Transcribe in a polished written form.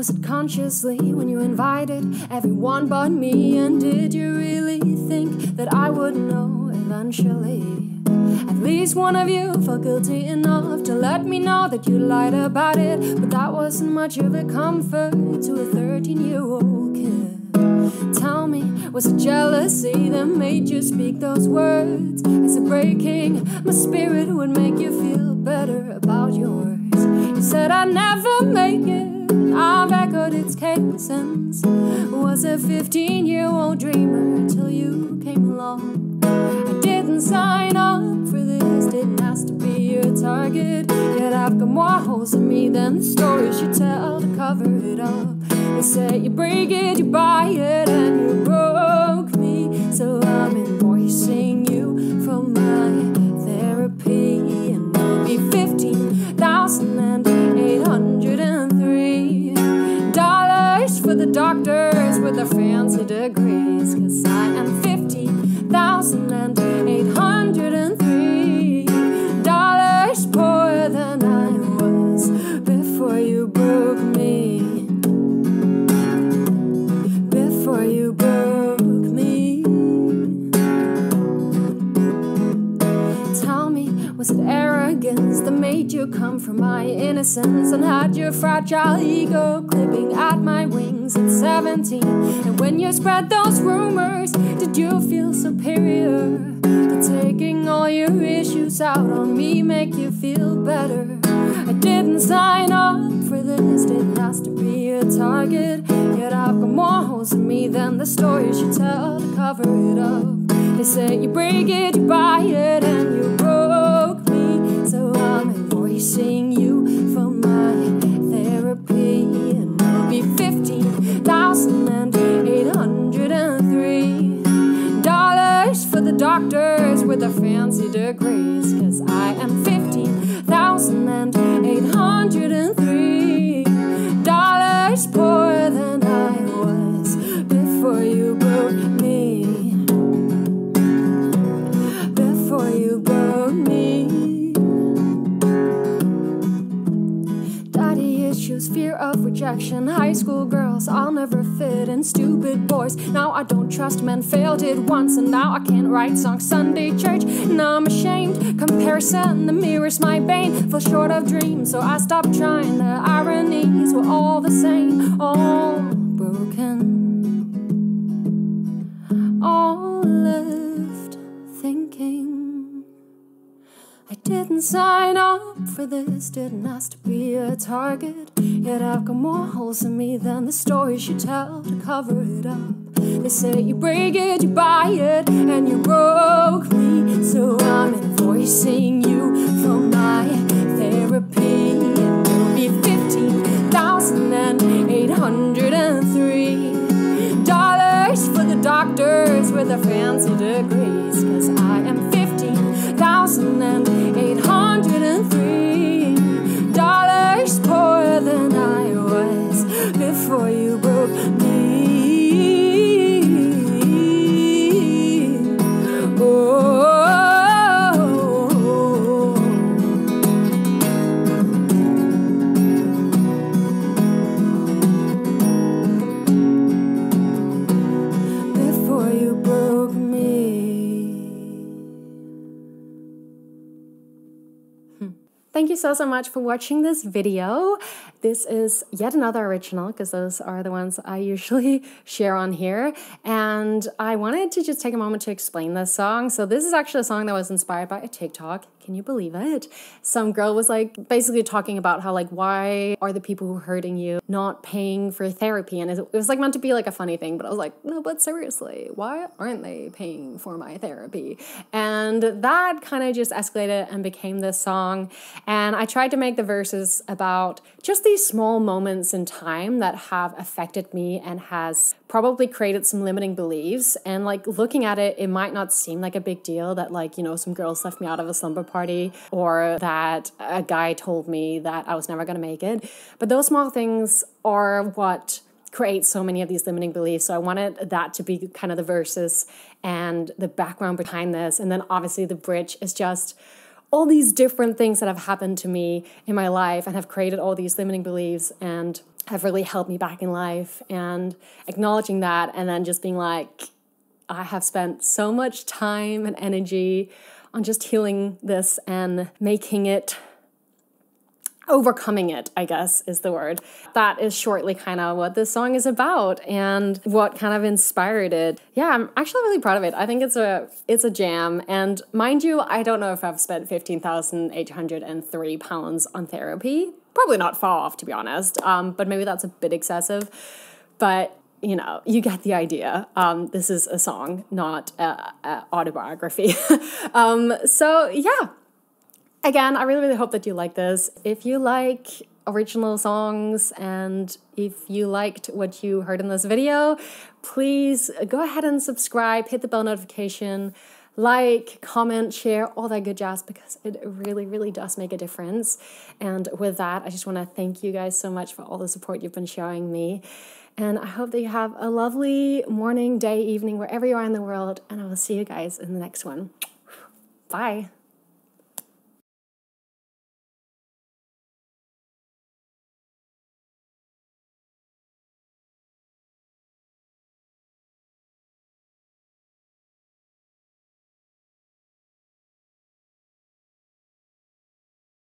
Was it consciously when you invited everyone but me? And did you really think that I would know eventually? At least one of you felt guilty enough to let me know that you lied about it. But that wasn't much of a comfort to a 13-year-old kid. Tell me, was it jealousy that made you speak those words? As a breaking, my spirit would make you feel better about yours. You said I'd never make it. I recorded its cadence. Was a 15-year-old dreamer till you came along. I didn't sign up for this, didn't ask to be your target. Yet I've got more holes in me than the stories you tell to cover it up. They say you break it, you buy it, and you broke me. So I'm invoicing you for my therapy. And maybe 15,803 for the doctors with the fancy degrees, 'cause I am $50,803 poorer than I was before you broke me. Before you broke me. Tell me, was it arrogance that made you come from my innocence and had your fragile ego clipping at my wings at 17, and when you spread those rumors, did you feel superior? Did taking all your issues out on me make you feel better? I didn't sign up for this, didn't ask to be a target. Yet I've got more holes in me than the stories you tell to cover it up. They say you break it, you buy it, and you broke me. So I'm invoicing you for my therapy. And maybe 15,803 dollars for the doctors with the fancy degrees, 'cause I am $15,803 poorer than I was before you broke me. Before you broke me. Daddy issues, fear of rejection, high school girls, I'll never fit in, stupid boys. Now I don't trust men, failed it once, and now I can't write songs, Sunday church, and I'm ashamed. Comparison that mirrors my bane, fell short of dreams, so I stopped trying. The ironies were all the same, all broken, all left thinking. I didn't sign up for this, didn't ask to be a target. Yet I've got more holes in me than the stories you tell to cover it up. They say you break it, you buy it, and you broke me. So I'm invoicing you for my therapy. It will be $15,803 for the doctors with the fancy degrees, 'cause I am $15,803 poorer than I was before you broke me. Oh, before you broke me. Thank you so much for watching this video. This is yet another original, because those are the ones I usually share on here. And I wanted to just take a moment to explain this song. So this is actually a song that was inspired by a TikTok. Can you believe it? Some girl was like basically talking about how like, why are the people who are hurting you not paying for therapy? And it was like meant to be like a funny thing, but I was like, no, but seriously, why aren't they paying for my therapy? And that kind of just escalated and became this song. And I tried to make the verses about just these small moments in time that have affected me and has probably created some limiting beliefs. And like looking at it, it might not seem like a big deal that like, you know, some girls left me out of a slumber party, or that a guy told me that I was never gonna make it. But those small things are what create so many of these limiting beliefs. So I wanted that to be kind of the verses and the background behind this. And then obviously the bridge is just all these different things that have happened to me in my life and have created all these limiting beliefs and have really held me back in life, and acknowledging that and then just being like, I have spent so much time and energy on just healing this and making it, overcoming it, I guess is the word. That is shortly kind of what this song is about and what kind of inspired it. Yeah, I'm actually really proud of it. I think it's a jam. And mind you, I don't know if I've spent £15,803 on therapy. Probably not far off, to be honest. But maybe that's a bit excessive. But you know, you get the idea. This is a song, not an autobiography. So yeah. Again, I really, really hope that you like this. If you like original songs and if you liked what you heard in this video, please go ahead and subscribe, hit the bell notification, like, comment, share, all that good jazz, because it really, really does make a difference. And with that, I just want to thank you guys so much for all the support you've been showing me. And I hope that you have a lovely morning, day, evening, wherever you are in the world. And I will see you guys in the next one. Bye.